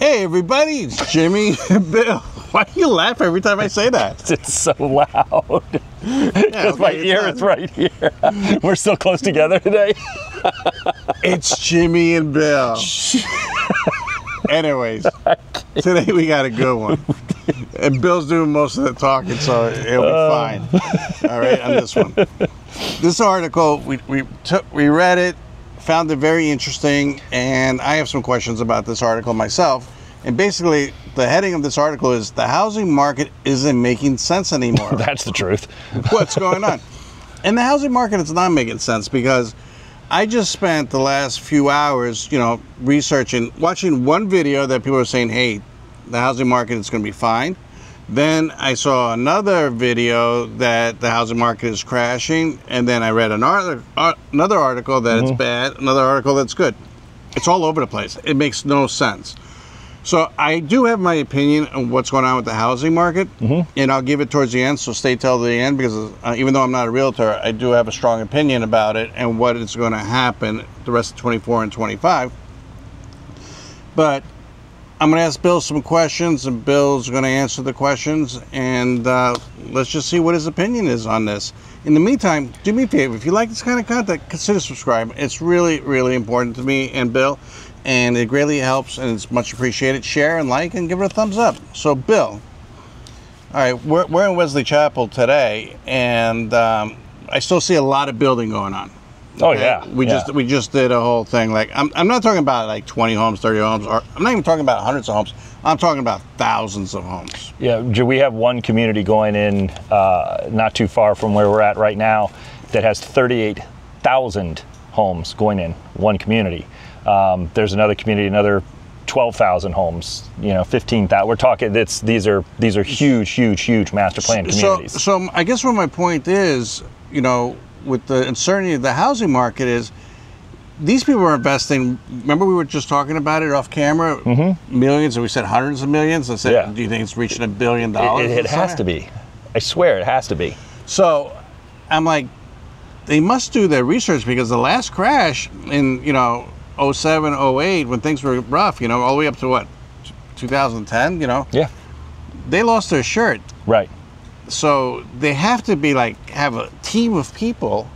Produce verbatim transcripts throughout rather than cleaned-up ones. Hey everybody, it's Jimmy and Bill. Why do you laugh every time I say that? It's so loud. Yeah, okay, my ear is right here. We're still close together today. It's Jimmy and Bill. Anyways, today we got a good one. And Bill's doing most of the talking, so it'll uh. be fine. All right, on this one. This article, we, we, took, we read it. Found it very interesting, and I have some questions about this article myself. And basically, the heading of this article is, the housing market isn't making sense anymore. That's the truth. What's going on? And the housing market is not making sense, because I just spent the last few hours, you know, researching, watching one video that people were saying, hey, the housing market is going to be fine. Then I saw another video that the housing market is crashing, and then I read an ar ar another article that mm-hmm. it's bad, another article that's good. It's all over the place. It makes no sense. So I do have my opinion on what's going on with the housing market, mm-hmm. and I'll give it towards the end, so stay till the end, because uh, even though I'm not a realtor, I do have a strong opinion about it and what is going to happen the rest of twenty-four and twenty-five. But I'm going to ask Bill some questions, and Bill's going to answer the questions, and uh, let's just see what his opinion is on this. In the meantime, do me a favor. If you like this kind of content, consider subscribing. It's really, really important to me and Bill, and it greatly helps, and it's much appreciated. Share and like and give it a thumbs up. So, Bill, all right, we're, we're in Wesley Chapel today, and um, I still see a lot of building going on. Oh yeah, we yeah. just we just did a whole thing. Like I'm, I'm not talking about like twenty homes, thirty homes, or I'm not even talking about hundreds of homes. I'm talking about thousands of homes. Yeah, we have one community going in uh, not too far from where we're at right now that has thirty-eight thousand homes going in one community. Um, there's another community, another twelve thousand homes, you know, fifteen thousand. We're talking. It's these are these are huge, huge, huge master plan communities. So, so I guess what my point is, you know, with the uncertainty of the housing market is, these people are investing, remember we were just talking about it off camera, mm-hmm. millions, and we said hundreds of millions, I said, yeah. Do you think it's reaching a billion dollars? It, it, it has to be. I swear it has to be. So I'm like, they must do their research, because the last crash in, you know, oh seven, oh eight, when things were rough, you know, all the way up to what, two thousand ten, you know? Yeah. They lost their shirt. Right. So they have to be like, have a team of people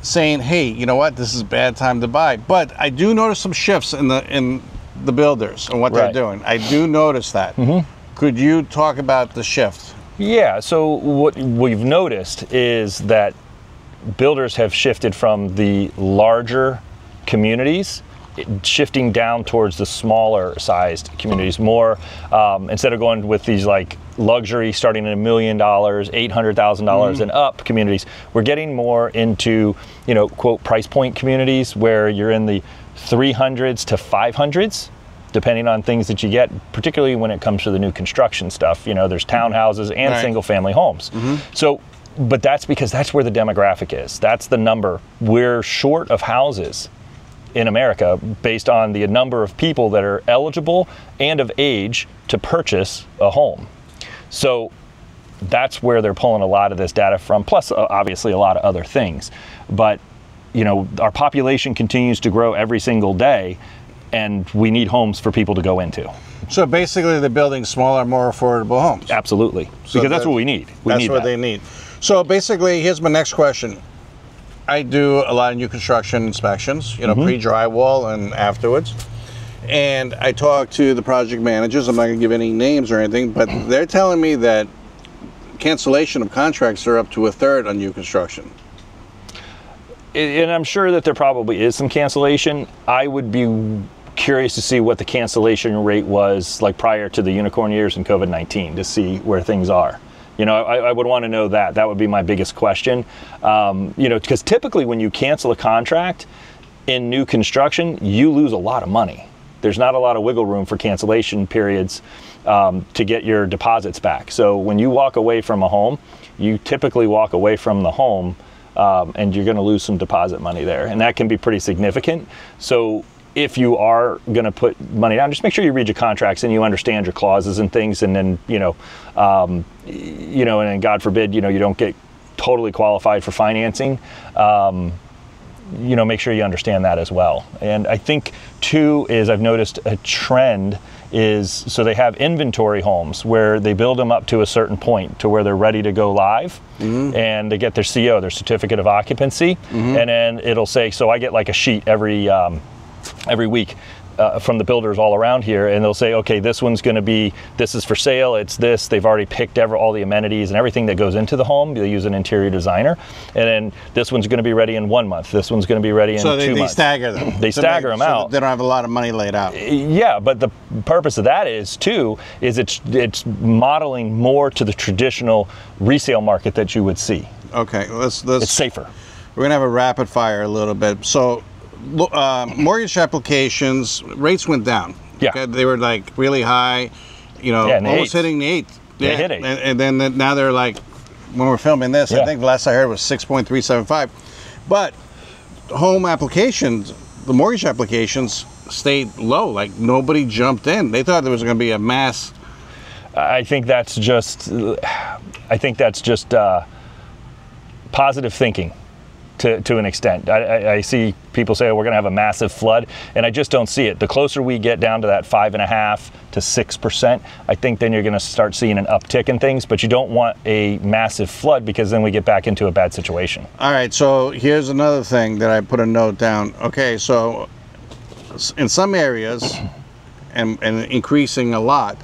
saying, hey, you know what, this is a bad time to buy. But I do notice some shifts in the in the builders and what right. they're doing. I do notice that. Mm-hmm. Could you talk about the shift? Yeah, so what we've noticed is that builders have shifted from the larger communities, shifting down towards the smaller sized communities more. Um, instead of going with these like luxury starting at a million dollars, eight hundred thousand dollars mm-hmm. and up communities, we're getting more into, you know, quote price point communities where you're in the three hundreds to five hundreds, depending on things that you get, particularly when it comes to the new construction stuff. You know, there's townhouses and right. single family homes. Mm-hmm. So, but that's because that's where the demographic is. That's the number. We're short of houses in America based on the number of people that are eligible and of age to purchase a home. So that's where they're pulling a lot of this data from, plus uh, obviously a lot of other things. But, you know, our population continues to grow every single day, and we need homes for people to go into. So basically they're building smaller, more affordable homes. Absolutely, so because that's what we need. We that's need what that. they need. So basically, here's my next question. I do a lot of new construction inspections, you know, mm-hmm. pre-drywall and afterwards. And I talk to the project managers. I'm not going to give any names or anything, but they're telling me that cancellation of contracts are up to a third on new construction. And I'm sure that there probably is some cancellation. I would be curious to see what the cancellation rate was like prior to the unicorn years and COVID nineteen to see where things are. You know, I, I would want to know that. That would be my biggest question. Um, you know, because typically when you cancel a contract in new construction, you lose a lot of money. There's not a lot of wiggle room for cancellation periods um, to get your deposits back. So when you walk away from a home, you typically walk away from the home um, and you're going to lose some deposit money there. And that can be pretty significant. So if you are going to put money down, just make sure you read your contracts and you understand your clauses and things. And then, you know, um, you know, and then God forbid, you know, you don't get totally qualified for financing. Um, you know, make sure you understand that as well. And I think too is I've noticed a trend is, so they have inventory homes where they build them up to a certain point to where they're ready to go live, mm-hmm. and they get their C O, their certificate of occupancy, mm-hmm. and then it'll say, so I get like a sheet every um, every week Uh, from the builders all around here, and they'll say, okay, this one's going to be, this is for sale, it's this, they've already picked ever all the amenities and everything that goes into the home. They use an interior designer, and then this one's going to be ready in one month, this one's going to be ready in so they, two they months. Stagger them. They so stagger they, them so out. They don't have a lot of money laid out. Yeah, but the purpose of that is too is it's it's modeling more to the traditional resale market that you would see. Okay, let's let's it's safer. We're gonna have a rapid fire a little bit. So Uh, mortgage applications rates went down. Yeah, okay? They were like really high, you know, yeah, almost eights. hitting the eight. Yeah, they hit eight. And, and then now they're like, when we're filming this, yeah. I think the last I heard was six point three seven five. But home applications, the mortgage applications stayed low. Like nobody jumped in. They thought there was going to be a mass. I think that's just. I think that's just uh, positive thinking. To, to an extent. I, I see people say, oh, we're going to have a massive flood, and I just don't see it. The closer we get down to that five and a half to six percent, I think then you're going to start seeing an uptick in things, but you don't want a massive flood because then we get back into a bad situation. All right, so here's another thing that I put a note down. Okay, so in some areas, and, and increasing a lot,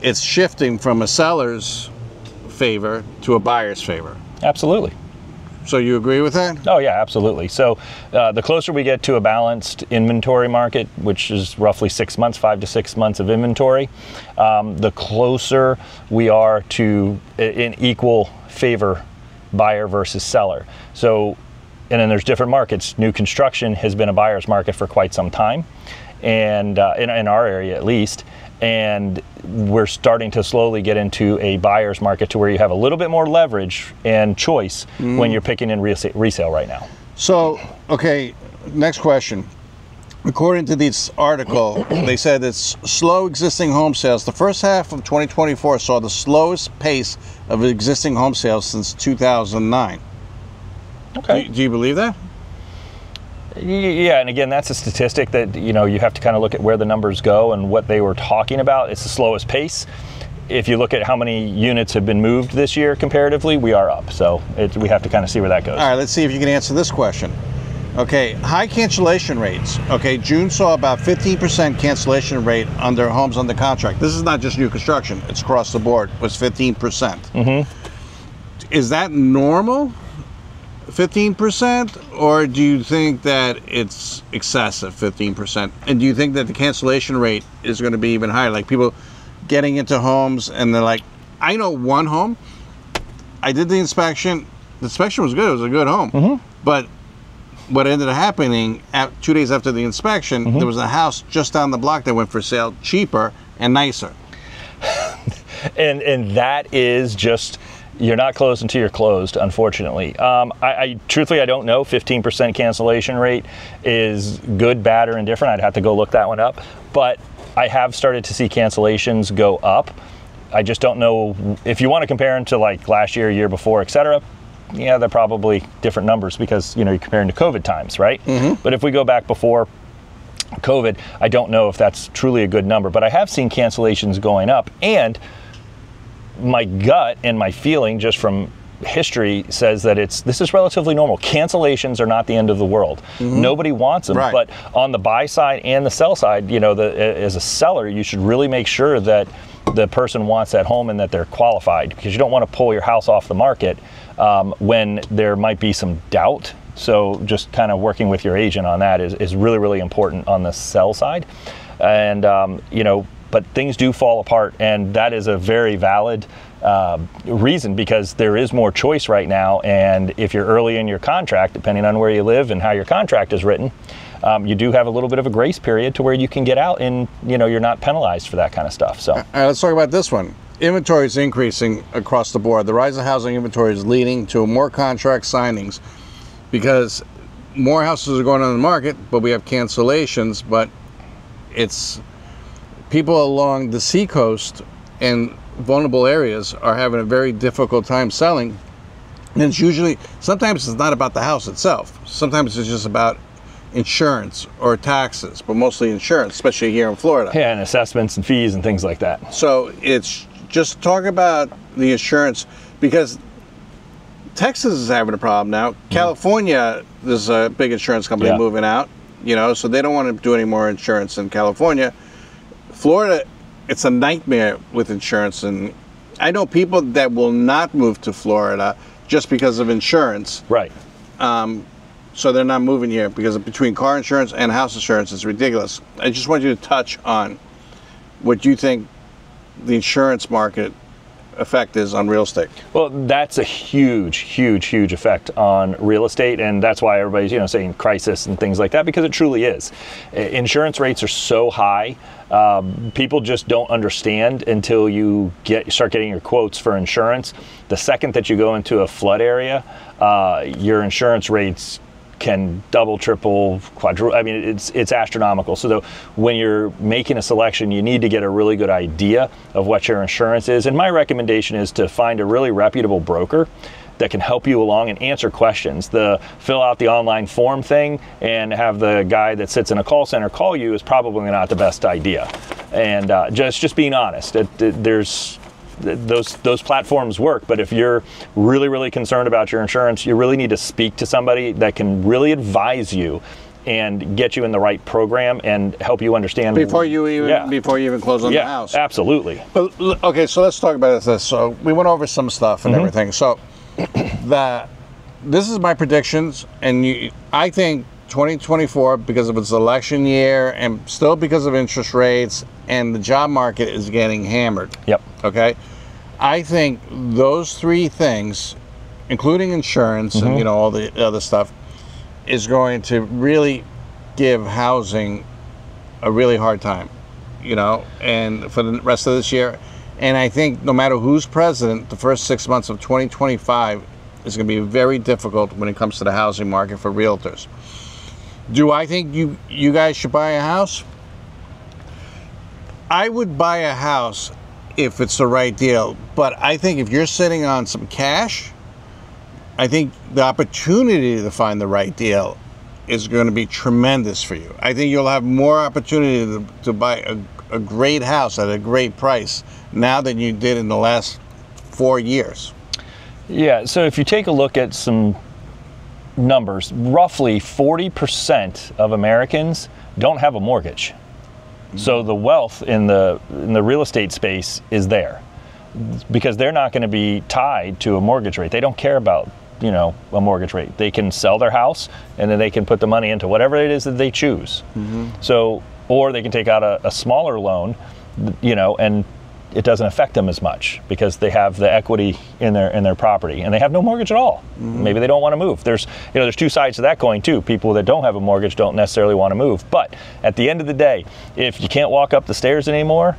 it's shifting from a seller's favor to a buyer's favor. Absolutely. So you agree with that? Oh yeah, absolutely. So uh, the closer we get to a balanced inventory market, which is roughly six months, five to six months of inventory, um, the closer we are to an equal favor, buyer versus seller. So, and then there's different markets. New construction has been a buyer's market for quite some time, and uh, in, in our area at least. And we're starting to slowly get into a buyer's market to where you have a little bit more leverage and choice mm. when you're picking in resale, resale right now. So, okay, next question. According to this article, they said it's slow existing home sales. The first half of twenty twenty-four saw the slowest pace of existing home sales since two thousand nine. Okay. Do, do you believe that? Yeah, and again, that's a statistic that, you know, you have to kind of look at where the numbers go and what they were talking about. It's the slowest pace. If you look at how many units have been moved this year comparatively, we are up. So it, we have to kind of see where that goes. All right, let's see if you can answer this question. Okay, high cancellation rates. Okay, June saw about fifteen percent cancellation rate under homes under contract. This is not just new construction. It's across the board. It was fifteen percent. Mm-hmm. Is that normal? fifteen percent, or do you think that it's excessive fifteen percent? And do you think that the cancellation rate is going to be even higher? Like people getting into homes and they're like, I know one home, I did the inspection, the inspection was good, it was a good home, mm-hmm. but what ended up happening at two days after the inspection, mm-hmm. there was a house just down the block that went for sale cheaper and nicer. and and that is just, you're not closed until you're closed, unfortunately. Um, I, I truthfully, I don't know. fifteen percent cancellation rate is good, bad, or indifferent. I'd have to go look that one up. But I have started to see cancellations go up. I just don't know if you want to compare them to like last year, year before, et cetera. Yeah, they're probably different numbers because, you know, you're comparing to COVID times, right? Mm-hmm. But if we go back before COVID, I don't know if that's truly a good number. But I have seen cancellations going up, and my gut and my feeling just from history says that it's this is relatively normal. Cancellations are not the end of the world. Mm-hmm. Nobody wants them, right. But on the buy side and the sell side, you know, the, as a seller, you should really make sure that the person wants that home and that they're qualified, because you don't want to pull your house off the market um, when there might be some doubt. So just kind of working with your agent on that is, is really, really important on the sell side. And, um, you know, but things do fall apart, and that is a very valid uh, reason, because there is more choice right now. And if you're early in your contract, depending on where you live and how your contract is written, um, you do have a little bit of a grace period to where you can get out, and you know, you're not penalized for that kind of stuff. So all right, let's talk about this one. Inventory is increasing across the board. The rise of housing inventory is leading to more contract signings because more houses are going on the market, but we have cancellations. But it's people along the seacoast and vulnerable areas are having a very difficult time selling. And it's usually, sometimes it's not about the house itself. Sometimes it's just about insurance or taxes, but mostly insurance, especially here in Florida. Yeah, and assessments and fees and things like that. So it's just talk about the insurance, because Texas is having a problem now. Mm-hmm. California, there's a big insurance company yeah. moving out, you know, so they don't want to do any more insurance in California. Florida, it's a nightmare with insurance, and I know people that will not move to Florida just because of insurance. Right. Um, so they're not moving here because between car insurance and house insurance, it's ridiculous. I just want you to touch on what you think the insurance market effect is on real estate. Well, that's a huge, huge, huge effect on real estate, and that's why everybody's, you know, saying crisis and things like that, because it truly is. Insurance rates are so high. Um, people just don't understand until you get start getting your quotes for insurance. The second that you go into a flood area, uh, your insurance rates can double, triple, quadruple. I mean, it's it's astronomical. So though, when you're making a selection, you need to get a really good idea of what your insurance is. And my recommendation is to find a really reputable broker that can help you along and answer questions. The fill out the online form thing and have the guy that sits in a call center call you is probably not the best idea. And uh, just just being honest, it, it, there's those those platforms work, but if you're really, really concerned about your insurance, you really need to speak to somebody that can really advise you and get you in the right program and help you understand before you even yeah. before you even close on yeah, the house. Absolutely. But, okay, so let's talk about this. So we went over some stuff and mm-hmm. everything. So that this is my predictions, and you, I think twenty twenty-four, because of its election year and still because of interest rates, and the job market is getting hammered. Yep. Okay. I think those three things, including insurance mm-hmm. and, you know, all the other stuff, is going to really give housing a really hard time, you know, and for the rest of this year. And I think no matter who's president, the first six months of twenty twenty-five is going to be very difficult when it comes to the housing market for realtors. Do I think you, you guys should buy a house? I would buy a house if it's the right deal, but I think if you're sitting on some cash, I think the opportunity to find the right deal is going to be tremendous for you. I think you'll have more opportunity to, to buy a, a great house at a great price now than you did in the last four years. Yeah, so if you take a look at some numbers, roughly forty percent of Americans don't have a mortgage. Mm-hmm. So the wealth in the in the real estate space is there because they're not going to be tied to a mortgage rate. They don't care about, you know, a mortgage rate. They can sell their house and then they can put the money into whatever it is that they choose. Mm-hmm. So, or they can take out a, a smaller loan, you know, and it doesn't affect them as much because they have the equity in their in their property and they have no mortgage at all. Mm-hmm. Maybe they don't want to move. There's, you know, there's two sides to that coin too. People that don't have a mortgage don't necessarily want to move. But at the end of the day, if you can't walk up the stairs anymore,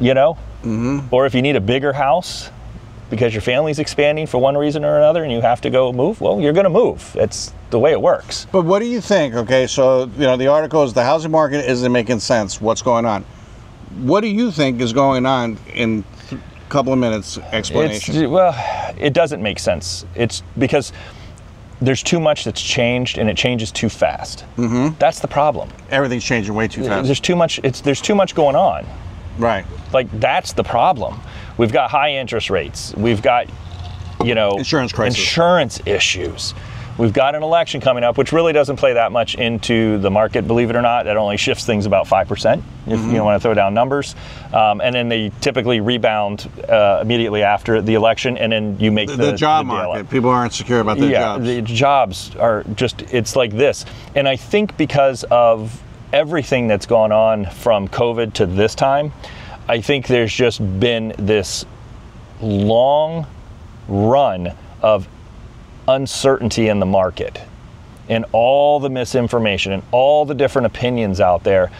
you know, mm-hmm. or if you need a bigger house because your family's expanding for one reason or another and you have to go move, well, you're going to move. It's the way it works. But what do you think? Okay, so, you know, the article is the housing market isn't making sense. What's going on? What do you think is going on in a couple of minutes explanation? It's, well, it doesn't make sense. It's because there's too much that's changed and it changes too fast. Mm-hmm. That's the problem. Everything's changing way too fast. There's too much, it's, there's too much going on. Right. Like, that's the problem. We've got high interest rates. We've got, you know, insurance crisis. Insurance issues. We've got an election coming up, which really doesn't play that much into the market, believe it or not. That only shifts things about five percent, if mm-hmm. you want to throw down numbers. Um, and then they typically rebound uh, immediately after the election, and then you make the, the, the job the market. Up. People aren't secure about their yeah, jobs. The jobs are just, it's like this. And I think because of everything that's gone on from COVID to this time, I think there's just been this long run of uncertainty in the market and all the misinformation and all the different opinions out there,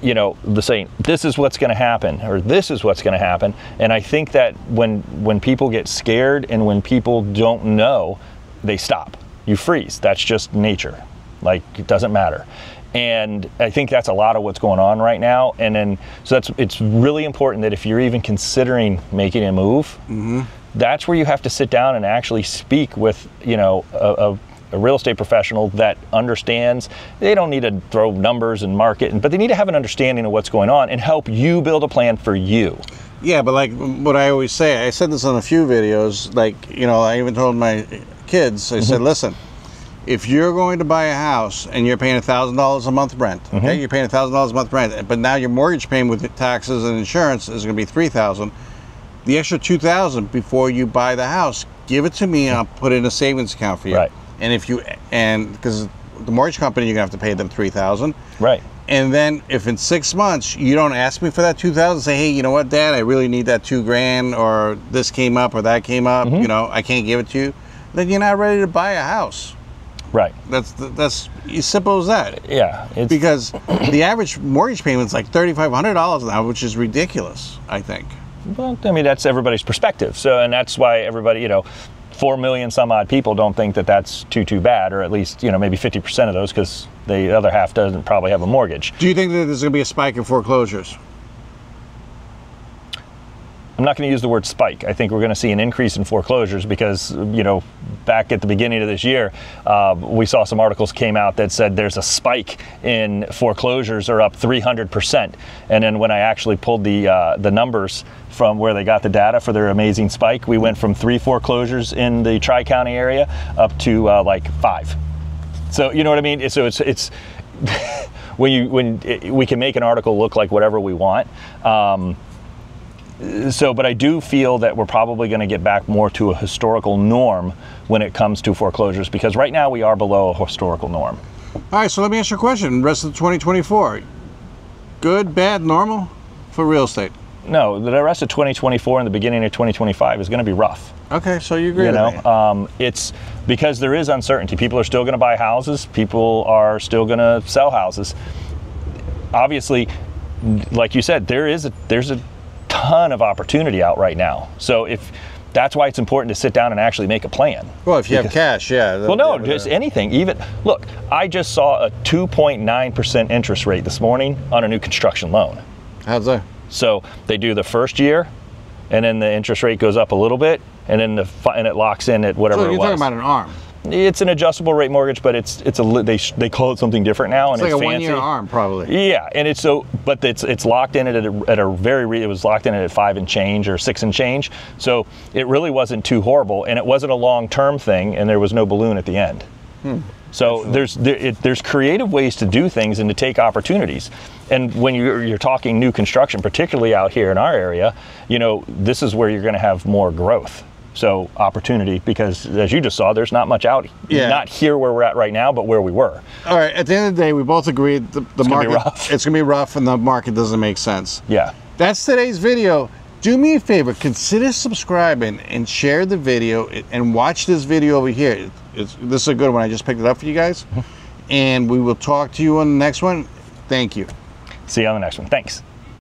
you know, the saying, this is what's going to happen or this is what's going to happen. And I think that when when people get scared and when people don't know, they stop. You freeze. That's just nature. Like, it doesn't matter. And I think that's a lot of what's going on right now. And then so that's it's really important that if you're even considering making a move, mm-hmm. that's where you have to sit down and actually speak with, you know, a, a real estate professional that understands. They don't need to throw numbers and market, but they need to have an understanding of what's going on and help you build a plan for you. Yeah, but like what I always say, I said this on a few videos, like, you know, I even told my kids, I mm-hmm. said, listen, if you're going to buy a house and you're paying one thousand dollars a month rent, okay, mm-hmm. you're paying one thousand dollars a month rent, but now your mortgage payment with taxes and insurance is going to be three thousand dollars, the extra two thousand dollars before you buy the house, give it to me and I'll put it in a savings account for you. Right. And if you, and because the mortgage company, you're going to have to pay them three thousand dollars. Right. And then if in six months you don't ask me for that two thousand dollars, say, hey, you know what, Dad, I really need that two grand, or this came up or that came up, mm-hmm. you know, I can't give it to you, then you're not ready to buy a house. Right. That's that's as simple as that. Yeah. It's because the average mortgage payment is like thirty-five hundred dollars now, which is ridiculous, I think. Well, I mean, that's everybody's perspective. So, and that's why everybody, you know, four million some odd people don't think that that's too, too bad, or at least, you know, maybe fifty percent of those, because the other half doesn't probably have a mortgage. Do you think that there's going to be a spike in foreclosures? I'm not going to use the word spike. I think we're going to see an increase in foreclosures because, you know, back at the beginning of this year, uh, we saw some articles came out that said there's a spike in foreclosures, are up three hundred percent. And then when I actually pulled the uh, the numbers from where they got the data for their amazing spike, we went from three foreclosures in the Tri-County area up to uh, like five. So, you know what I mean? So it's it's when you when it, we can make an article look like whatever we want. Um, So, but I do feel that we're probably going to get back more to a historical norm when it comes to foreclosures, because right now we are below a historical norm. All right, so let me ask you a question. Rest of twenty twenty-four, good, bad, normal for real estate? No, the rest of twenty twenty-four and the beginning of twenty twenty-five is going to be rough. Okay, so you agree you with know, me. Um, it's because there is uncertainty. People are still going to buy houses. People are still going to sell houses. Obviously, like you said, there is a, there's a ton of opportunity out right now. So if that's why it's important to sit down and actually make a plan. Well, if you because, have cash, yeah. Well, no, just there. Anything. Even look, I just saw a two point nine percent interest rate this morning on a new construction loan. How's that? So they do the first year, and then the interest rate goes up a little bit, and then the and it locks in at whatever so it was. You're talking about an ARM. It's an adjustable rate mortgage, but it's it's a they they call it something different now, and it's, it's like a fancy. One year ARM probably. Yeah, and it's so, but it's it's locked in at a, at a very re, it was locked in at five and change or six and change, so it really wasn't too horrible, and it wasn't a long term thing, and there was no balloon at the end. Hmm. So there's there, it, there's creative ways to do things and to take opportunities, and when you're you're talking new construction, particularly out here in our area, you know, this is where you're going to have more growth. So opportunity, because as you just saw, there's not much out, yeah. not here where we're at right now, but where we were. All right, at the end of the day, we both agreed the, the it's market, gonna be rough. It's gonna be rough and the market doesn't make sense. Yeah. That's today's video. Do me a favor, consider subscribing and share the video and watch this video over here. It's, this is a good one, I just picked it up for you guys. And we will talk to you on the next one. Thank you. See you on the next one, thanks.